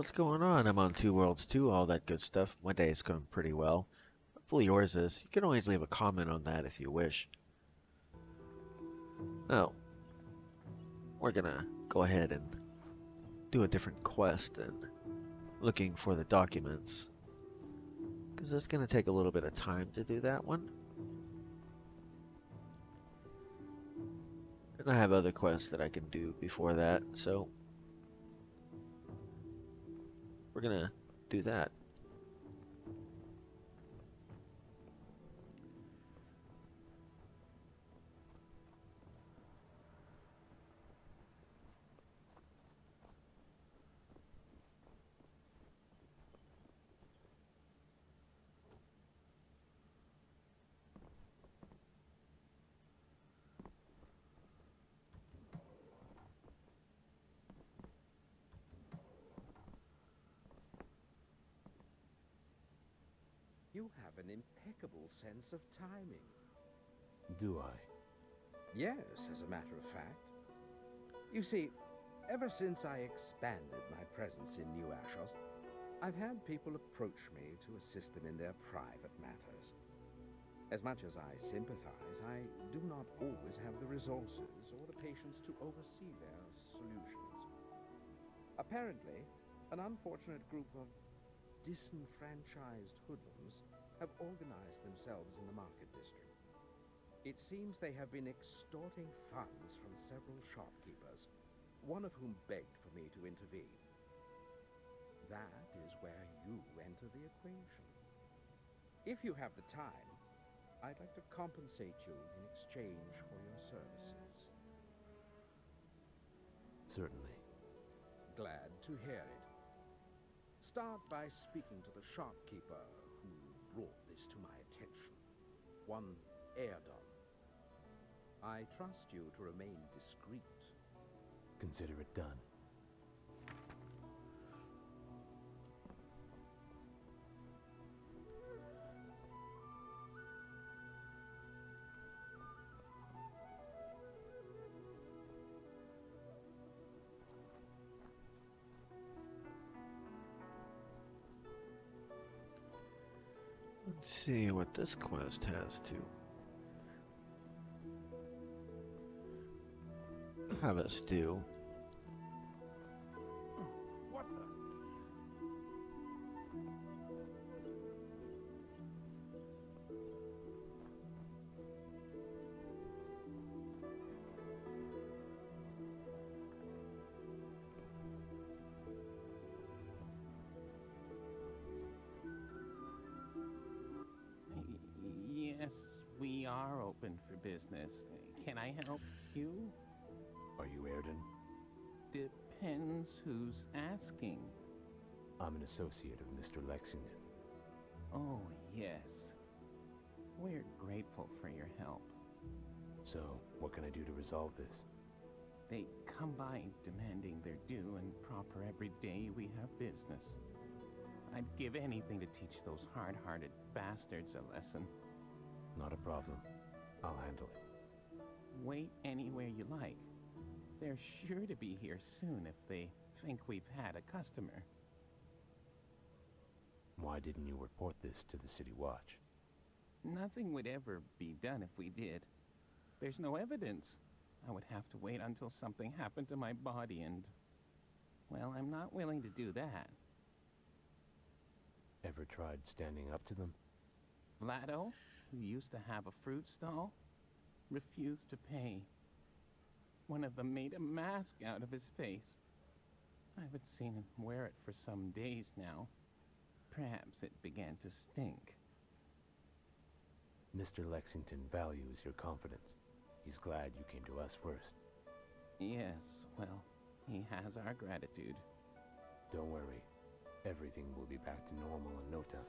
What's going on? I'm on Two Worlds 2, all that good stuff. My day is going pretty well. Hopefully yours is. You can always leave a comment on that if you wish. Now, we're gonna go ahead and do a different quest and looking for the documents, because it's gonna take a little bit of time to do that one. And I have other quests that I can do before that, so we're gonna do that. You have an impeccable sense of timing. Do I? Yes, as a matter of fact. You see, ever since I expanded my presence in New Ashos, I've had people approach me to assist them in their private matters. As much as I sympathize, I do not always have the resources or the patience to oversee their solutions. Apparently, an unfortunate group of disenfranchised hoodlums have organized themselves in the market district. It seems they have been extorting funds from several shopkeepers, one of whom begged for me to intervene. That is where you enter the equation. If you have the time, I'd like to compensate you in exchange for your services. Certainly. Glad to hear it. Start by speaking to the shopkeeper who brought this to my attention, one Aerdyn. I trust you to remain discreet. Consider it done. Let's see what this quest has to. Have us do. What the? We are open for business. Can I help you? Are you Aerdyn? Depends who's asking. I'm an associate of Mr. Lexington. Oh, yes. We're grateful for your help. So, what can I do to resolve this? They come by demanding their due and proper every day we have business. I'd give anything to teach those hard-hearted bastards a lesson. Not a problem. I'll handle it. Wait anywhere you like. They're sure to be here soon if they think we've had a customer. Why didn't you report this to the City Watch? Nothing would ever be done if we did. There's no evidence. I would have to wait until something happened to my body and... well, I'm not willing to do that. Ever tried standing up to them? Vlado, who used to have a fruit stall, refused to pay. One of them made a mask out of his face. I haven't seen him wear it for some days now. Perhaps it began to stink. Mr. Lexington values your confidence. He's glad you came to us first. Yes, well, he has our gratitude. Don't worry. Everything will be back to normal in no time.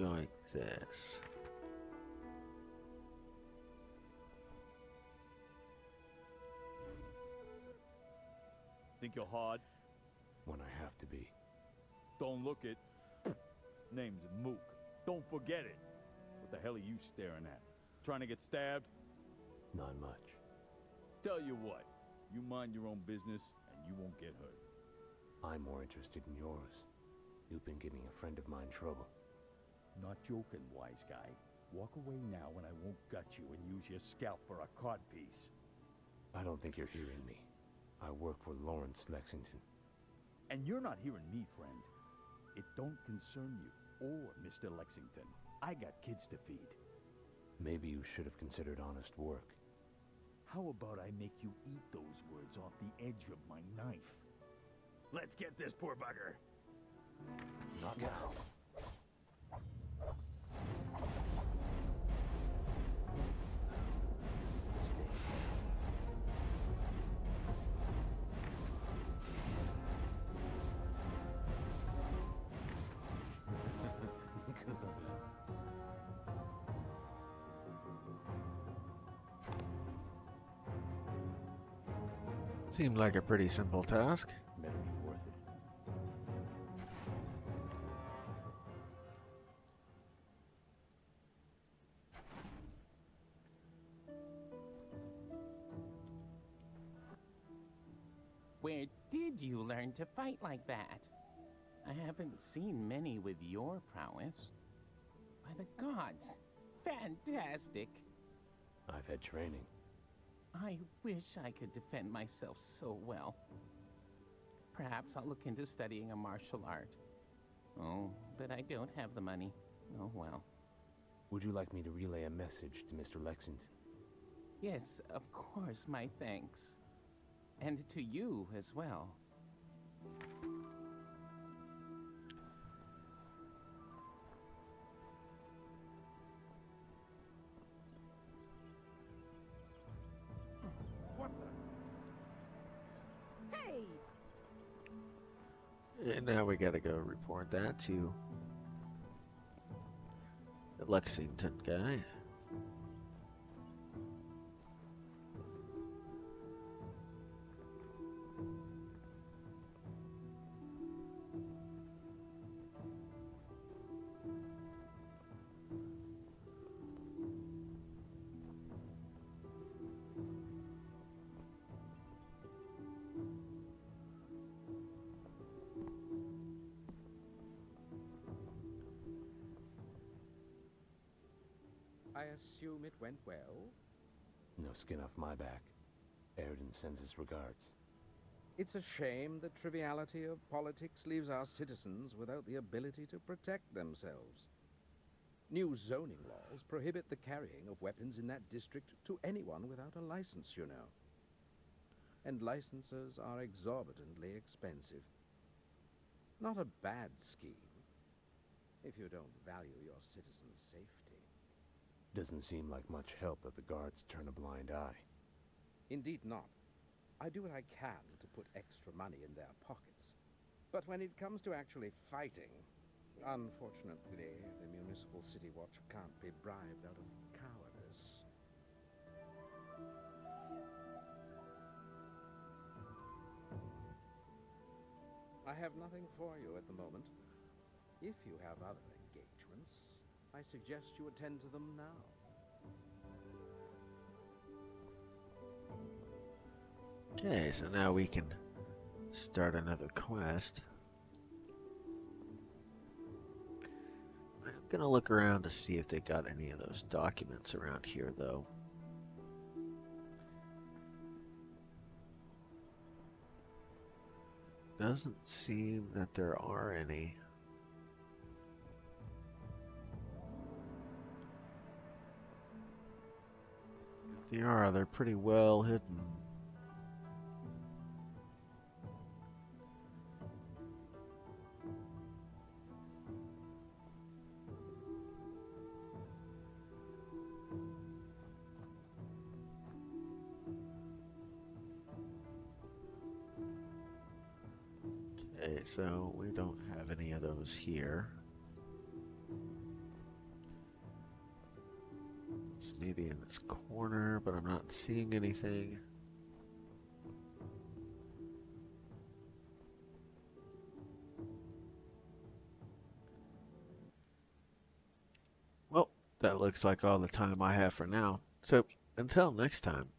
Like this. Think you're hard? When I have to be. Don't look it. Name's Mook. Don't forget it. What the hell are you staring at? Trying to get stabbed? Not much. Tell you what, you mind your own business and you won't get hurt. I'm more interested in yours. You've been giving a friend of mine trouble. Not joking, wise guy. Walk away now and I won't gut you and use your scalp for a cod piece. I don't think you're hearing me. I work for Lawrence Lexington. And you're not hearing me, friend. It don't concern you or Mr. Lexington. I got kids to feed. Maybe you should have considered honest work. How about I make you eat those words off the edge of my knife? Let's get this poor bugger. Not now. Seemed like a pretty simple task. Better be worth it. Where did you learn to fight like that? I haven't seen many with your prowess. By the gods, fantastic! I've had training. I wish I could defend myself so well. Perhaps I'll look into studying a martial art. Oh, but I don't have the money. Oh well. Would you like me to relay a message to Mr. Lexington? Yes, of course, my thanks. And to you as well. And now we gotta go report that to the Lexington guy. I assume it went well? No skin off my back. Aerdyn sends his regards. It's a shame the triviality of politics leaves our citizens without the ability to protect themselves. New zoning laws prohibit the carrying of weapons in that district to anyone without a license, you know. And licenses are exorbitantly expensive. Not a bad scheme, if you don't value your citizens' safety. Doesn't seem like much help that the guards turn a blind eye. Indeed not. I do what I can to put extra money in their pockets. But when it comes to actually fighting, unfortunately, the municipal city watch can't be bribed out of cowardice. I have nothing for you at the moment. If you have other engagements, I suggest you attend to them now. Okay, so now we can start another quest. I'm gonna look around to see if they got any of those documents around here, though. Doesn't seem that there are any. They are, they're pretty well hidden. Okay, so we don't have any of those here. Maybe in this corner, but I'm not seeing anything. That looks like all the time I have for now. So, until next time.